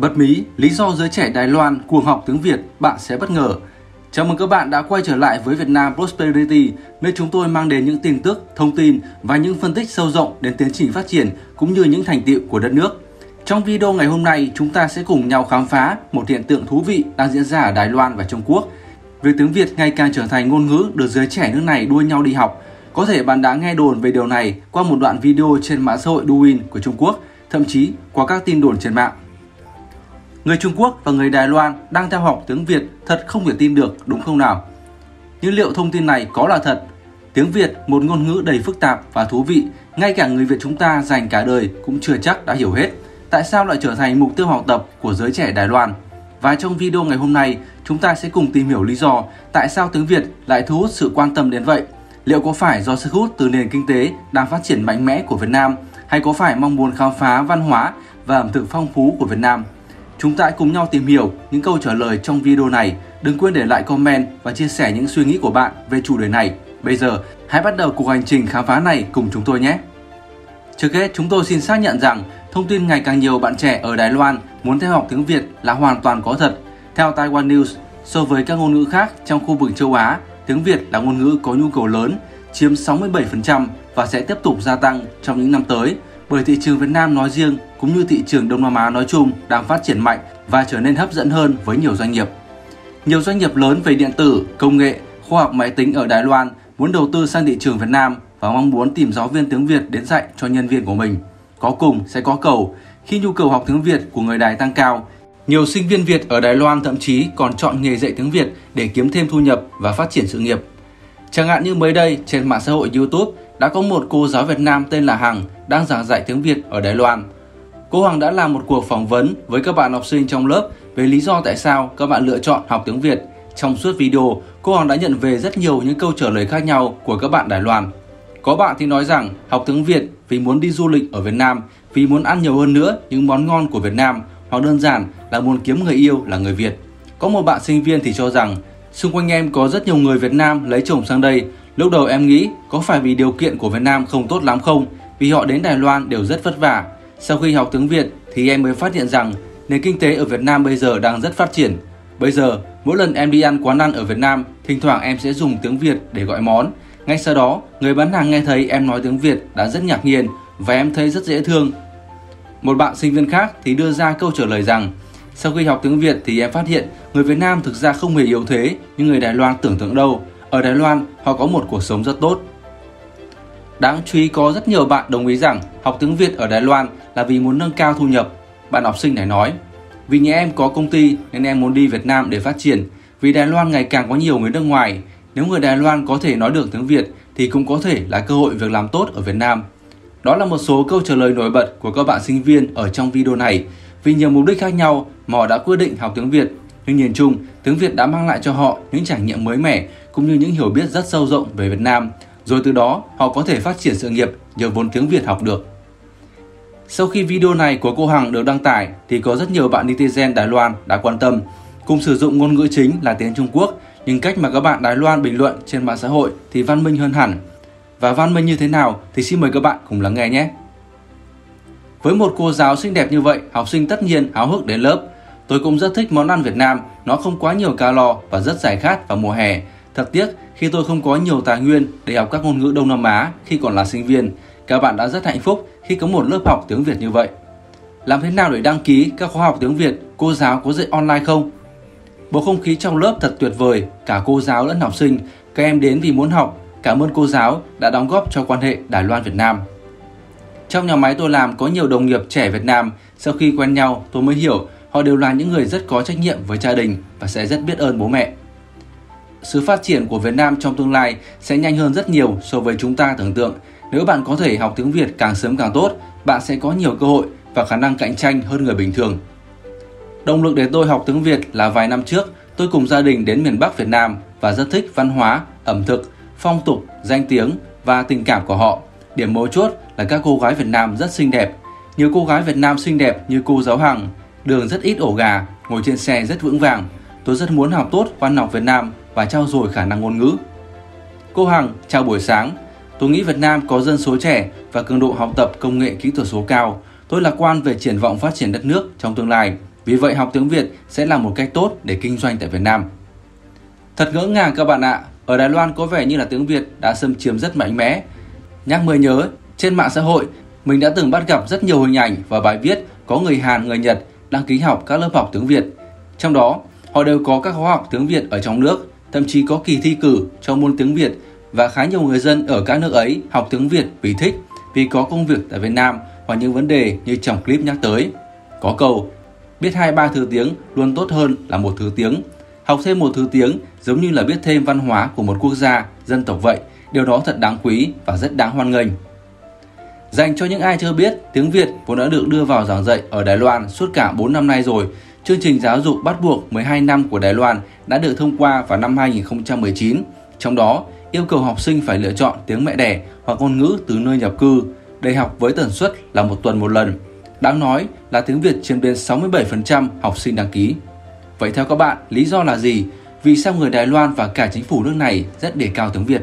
Bật mí, lý do giới trẻ Đài Loan cuồng học tiếng Việt, bạn sẽ bất ngờ. Chào mừng các bạn đã quay trở lại với Vietnam Prosperity, nơi chúng tôi mang đến những tin tức, thông tin và những phân tích sâu rộng đến tiến trình phát triển cũng như những thành tựu của đất nước. Trong video ngày hôm nay, chúng ta sẽ cùng nhau khám phá một hiện tượng thú vị đang diễn ra ở Đài Loan và Trung Quốc. Việc tiếng Việt ngày càng trở thành ngôn ngữ được giới trẻ nước này đua nhau đi học. Có thể bạn đã nghe đồn về điều này qua một đoạn video trên mạng xã hội Douyin của Trung Quốc, thậm chí qua các tin đồn trên mạng. Người Trung Quốc và người Đài Loan đang theo học tiếng Việt thật không thể tin được, đúng không nào? Nhưng liệu thông tin này có là thật? Tiếng Việt, một ngôn ngữ đầy phức tạp và thú vị, ngay cả người Việt chúng ta dành cả đời cũng chưa chắc đã hiểu hết. Tại sao lại trở thành mục tiêu học tập của giới trẻ Đài Loan? Và trong video ngày hôm nay, chúng ta sẽ cùng tìm hiểu lý do tại sao tiếng Việt lại thu hút sự quan tâm đến vậy. Liệu có phải do sức hút từ nền kinh tế đang phát triển mạnh mẽ của Việt Nam, hay có phải mong muốn khám phá văn hóa và ẩm thực phong phú của Việt Nam? Chúng ta hãy cùng nhau tìm hiểu những câu trả lời trong video này. Đừng quên để lại comment và chia sẻ những suy nghĩ của bạn về chủ đề này. Bây giờ, hãy bắt đầu cuộc hành trình khám phá này cùng chúng tôi nhé! Trước hết, chúng tôi xin xác nhận rằng thông tin ngày càng nhiều bạn trẻ ở Đài Loan muốn theo học tiếng Việt là hoàn toàn có thật. Theo Taiwan News, so với các ngôn ngữ khác trong khu vực châu Á, tiếng Việt là ngôn ngữ có nhu cầu lớn, chiếm 67% và sẽ tiếp tục gia tăng trong những năm tới, bởi thị trường Việt Nam nói riêng cũng như thị trường Đông Nam Á nói chung đang phát triển mạnh và trở nên hấp dẫn hơn với nhiều doanh nghiệp. Nhiều doanh nghiệp lớn về điện tử, công nghệ, khoa học máy tính ở Đài Loan muốn đầu tư sang thị trường Việt Nam và mong muốn tìm giáo viên tiếng Việt đến dạy cho nhân viên của mình. Có cùng sẽ có cầu, khi nhu cầu học tiếng Việt của người Đài tăng cao, nhiều sinh viên Việt ở Đài Loan thậm chí còn chọn nghề dạy tiếng Việt để kiếm thêm thu nhập và phát triển sự nghiệp. Chẳng hạn như mới đây trên mạng xã hội YouTube đã có một cô giáo Việt Nam tên là Hằng đang giảng dạy tiếng Việt ở Đài Loan. Cô Hằng đã làm một cuộc phỏng vấn với các bạn học sinh trong lớp về lý do tại sao các bạn lựa chọn học tiếng Việt. Trong suốt video, cô Hằng đã nhận về rất nhiều những câu trả lời khác nhau của các bạn Đài Loan. Có bạn thì nói rằng học tiếng Việt vì muốn đi du lịch ở Việt Nam, vì muốn ăn nhiều hơn nữa những món ngon của Việt Nam, hoặc đơn giản là muốn kiếm người yêu là người Việt. Có một bạn sinh viên thì cho rằng xung quanh em có rất nhiều người Việt Nam lấy chồng sang đây. Lúc đầu em nghĩ có phải vì điều kiện của Việt Nam không tốt lắm không, vì họ đến Đài Loan đều rất vất vả. Sau khi học tiếng Việt thì em mới phát hiện rằng nền kinh tế ở Việt Nam bây giờ đang rất phát triển. Bây giờ, mỗi lần em đi ăn quán ăn ở Việt Nam, thỉnh thoảng em sẽ dùng tiếng Việt để gọi món. Ngay sau đó, người bán hàng nghe thấy em nói tiếng Việt đã rất ngạc nhiên và em thấy rất dễ thương. Một bạn sinh viên khác thì đưa ra câu trả lời rằng sau khi học tiếng Việt thì em phát hiện người Việt Nam thực ra không hề yếu thế như người Đài Loan tưởng tượng đâu. Ở Đài Loan, họ có một cuộc sống rất tốt. Đáng chú ý có rất nhiều bạn đồng ý rằng học tiếng Việt ở Đài Loan là vì muốn nâng cao thu nhập. Bạn học sinh này nói, vì nhà em có công ty nên em muốn đi Việt Nam để phát triển. Vì Đài Loan ngày càng có nhiều người nước ngoài. Nếu người Đài Loan có thể nói được tiếng Việt thì cũng có thể là cơ hội việc làm tốt ở Việt Nam. Đó là một số câu trả lời nổi bật của các bạn sinh viên ở trong video này. Vì nhiều mục đích khác nhau mà họ đã quyết định học tiếng Việt. Nhưng nhìn chung, tiếng Việt đã mang lại cho họ những trải nghiệm mới mẻ cũng như những hiểu biết rất sâu rộng về Việt Nam. Rồi từ đó, họ có thể phát triển sự nghiệp nhờ vốn tiếng Việt học được. Sau khi video này của cô Hằng được đăng tải thì có rất nhiều bạn netizen Đài Loan đã quan tâm. Cùng sử dụng ngôn ngữ chính là tiếng Trung Quốc, nhưng cách mà các bạn Đài Loan bình luận trên mạng xã hội thì văn minh hơn hẳn. Và văn minh như thế nào thì xin mời các bạn cùng lắng nghe nhé. Với một cô giáo xinh đẹp như vậy, học sinh tất nhiên háo hức đến lớp. Tôi cũng rất thích món ăn Việt Nam, nó không quá nhiều calo và rất giải khát vào mùa hè. Thật tiếc khi tôi không có nhiều tài nguyên để học các ngôn ngữ Đông Nam Á khi còn là sinh viên. Các bạn đã rất hạnh phúc khi có một lớp học tiếng Việt như vậy. Làm thế nào để đăng ký các khóa học tiếng Việt? Cô giáo có dạy online không? Bầu không khí trong lớp thật tuyệt vời, cả cô giáo lẫn học sinh. Các em đến vì muốn học. Cảm ơn cô giáo đã đóng góp cho quan hệ Đài Loan Việt Nam. Trong nhà máy tôi làm có nhiều đồng nghiệp trẻ Việt Nam. Sau khi quen nhau tôi mới hiểu họ đều là những người rất có trách nhiệm với gia đình và sẽ rất biết ơn bố mẹ. Sự phát triển của Việt Nam trong tương lai sẽ nhanh hơn rất nhiều so với chúng ta tưởng tượng. Nếu bạn có thể học tiếng Việt càng sớm càng tốt, bạn sẽ có nhiều cơ hội và khả năng cạnh tranh hơn người bình thường. Động lực để tôi học tiếng Việt là vài năm trước, tôi cùng gia đình đến miền Bắc Việt Nam và rất thích văn hóa, ẩm thực, phong tục, danh tiếng và tình cảm của họ. Điểm mấu chốt là các cô gái Việt Nam rất xinh đẹp. Nhiều cô gái Việt Nam xinh đẹp như cô giáo Hằng, đường rất ít ổ gà, ngồi trên xe rất vững vàng. Tôi rất muốn học tốt văn học Việt Nam và trau dồi khả năng ngôn ngữ. Cô Hằng, chào buổi sáng. Tôi nghĩ Việt Nam có dân số trẻ và cường độ học tập công nghệ kỹ thuật số cao. Tôi lạc quan về triển vọng phát triển đất nước trong tương lai. Vì vậy học tiếng Việt sẽ là một cách tốt để kinh doanh tại Việt Nam. Thật ngỡ ngàng các bạn ạ, ở Đài Loan có vẻ như là tiếng Việt đã xâm chiếm rất mạnh mẽ. Nhắc mới nhớ, trên mạng xã hội mình đã từng bắt gặp rất nhiều hình ảnh và bài viết có người Hàn, người Nhật đăng ký học các lớp học tiếng Việt. Trong đó, họ đều có các khóa học tiếng Việt ở trong nước, thậm chí có kỳ thi cử cho môn tiếng Việt và khá nhiều người dân ở các nước ấy học tiếng Việt vì thích, vì có công việc tại Việt Nam hoặc những vấn đề như trong clip nhắc tới. Có câu, biết 2-3 thứ tiếng luôn tốt hơn là một thứ tiếng. Học thêm một thứ tiếng giống như là biết thêm văn hóa của một quốc gia, dân tộc vậy. Điều đó thật đáng quý và rất đáng hoan nghênh. Dành cho những ai chưa biết, tiếng Việt vốn đã được đưa vào giảng dạy ở Đài Loan suốt cả 4 năm nay rồi. Chương trình giáo dục bắt buộc 12 năm của Đài Loan đã được thông qua vào năm 2019. Trong đó, yêu cầu học sinh phải lựa chọn tiếng mẹ đẻ hoặc ngôn ngữ từ nơi nhập cư để học với tần suất là một tuần một lần. Đáng nói là tiếng Việt chiếm đến 67% học sinh đăng ký. Vậy theo các bạn, lý do là gì? Vì sao người Đài Loan và cả chính phủ nước này rất đề cao tiếng Việt?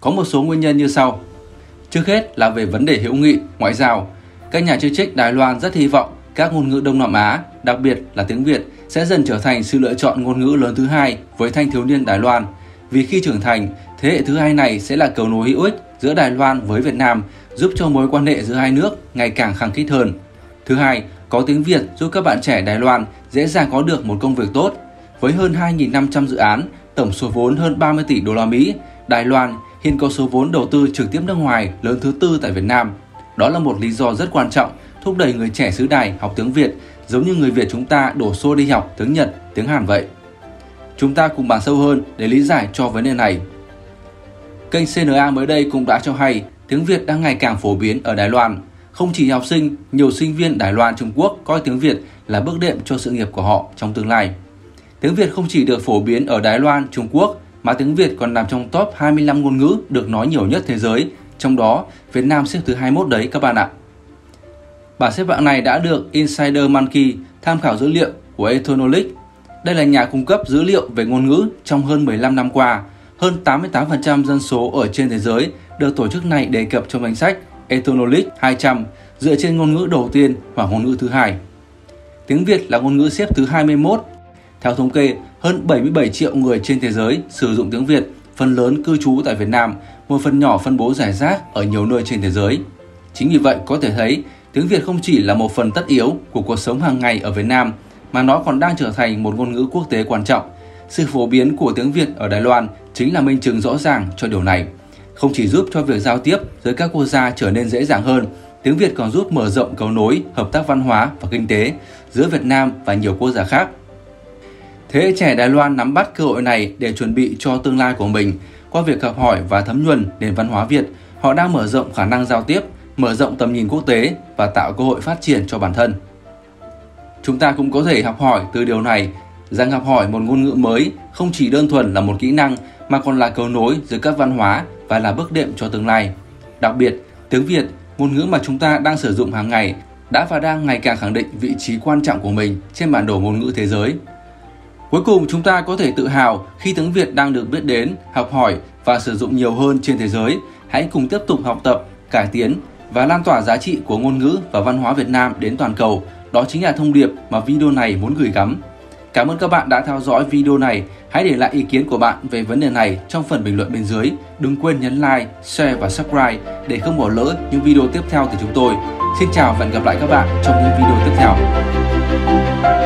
Có một số nguyên nhân như sau. Trước hết là về vấn đề hữu nghị, ngoại giao. Các nhà chức trách Đài Loan rất hy vọng các ngôn ngữ Đông Nam Á, đặc biệt là tiếng Việt, sẽ dần trở thành sự lựa chọn ngôn ngữ lớn thứ hai với thanh thiếu niên Đài Loan. Vì khi trưởng thành, thế hệ thứ hai này sẽ là cầu nối hữu ích giữa Đài Loan với Việt Nam, giúp cho mối quan hệ giữa hai nước ngày càng khăng khít hơn. Thứ hai, có tiếng Việt giúp các bạn trẻ Đài Loan dễ dàng có được một công việc tốt. Với hơn 2.500 dự án, tổng số vốn hơn 30 tỷ đô la Mỹ, Đài Loan hiện có số vốn đầu tư trực tiếp nước ngoài lớn thứ tư tại Việt Nam. Đó là một lý do rất quan trọng thúc đẩy người trẻ xứ Đài học tiếng Việt, giống như người Việt chúng ta đổ xô đi học tiếng Nhật, tiếng Hàn vậy. Chúng ta cùng bàn sâu hơn để lý giải cho vấn đề này. Kênh CNA mới đây cũng đã cho hay tiếng Việt đang ngày càng phổ biến ở Đài Loan. Không chỉ học sinh, nhiều sinh viên Đài Loan, Trung Quốc coi tiếng Việt là bước đệm cho sự nghiệp của họ trong tương lai. Tiếng Việt không chỉ được phổ biến ở Đài Loan, Trung Quốc, mà tiếng Việt còn nằm trong top 25 ngôn ngữ được nói nhiều nhất thế giới, trong đó Việt Nam xếp thứ 21 đấy các bạn ạ. Bảng xếp hạng này đã được Insider Monkey tham khảo dữ liệu của Ethnolic. Đây là nhà cung cấp dữ liệu về ngôn ngữ trong hơn 15 năm qua. Hơn 88% dân số ở trên thế giới được tổ chức này đề cập trong danh sách Ethnolic 200 dựa trên ngôn ngữ đầu tiên và ngôn ngữ thứ hai. Tiếng Việt là ngôn ngữ xếp thứ 21. Theo thống kê, hơn 77 triệu người trên thế giới sử dụng tiếng Việt, phần lớn cư trú tại Việt Nam, một phần nhỏ phân bố rải rác ở nhiều nơi trên thế giới. Chính vì vậy có thể thấy, tiếng Việt không chỉ là một phần tất yếu của cuộc sống hàng ngày ở Việt Nam, mà nó còn đang trở thành một ngôn ngữ quốc tế quan trọng. Sự phổ biến của tiếng Việt ở Đài Loan chính là minh chứng rõ ràng cho điều này. Không chỉ giúp cho việc giao tiếp giữa các quốc gia trở nên dễ dàng hơn, tiếng Việt còn giúp mở rộng cầu nối, hợp tác văn hóa và kinh tế giữa Việt Nam và nhiều quốc gia khác. Thế hệ trẻ Đài Loan nắm bắt cơ hội này để chuẩn bị cho tương lai của mình. Qua việc học hỏi và thấm nhuần nền văn hóa Việt, họ đang mở rộng khả năng giao tiếp, mở rộng tầm nhìn quốc tế và tạo cơ hội phát triển cho bản thân. Chúng ta cũng có thể học hỏi từ điều này, rằng học hỏi một ngôn ngữ mới không chỉ đơn thuần là một kỹ năng mà còn là cầu nối giữa các văn hóa và là bước đệm cho tương lai. Đặc biệt, tiếng Việt, ngôn ngữ mà chúng ta đang sử dụng hàng ngày, đã và đang ngày càng khẳng định vị trí quan trọng của mình trên bản đồ ngôn ngữ thế giới. Cuối cùng, chúng ta có thể tự hào khi tiếng Việt đang được biết đến, học hỏi và sử dụng nhiều hơn trên thế giới. Hãy cùng tiếp tục học tập, cải tiến và lan tỏa giá trị của ngôn ngữ và văn hóa Việt Nam đến toàn cầu. Đó chính là thông điệp mà video này muốn gửi gắm. Cảm ơn các bạn đã theo dõi video này. Hãy để lại ý kiến của bạn về vấn đề này trong phần bình luận bên dưới. Đừng quên nhấn like, share và subscribe để không bỏ lỡ những video tiếp theo từ chúng tôi. Xin chào và hẹn gặp lại các bạn trong những video tiếp theo.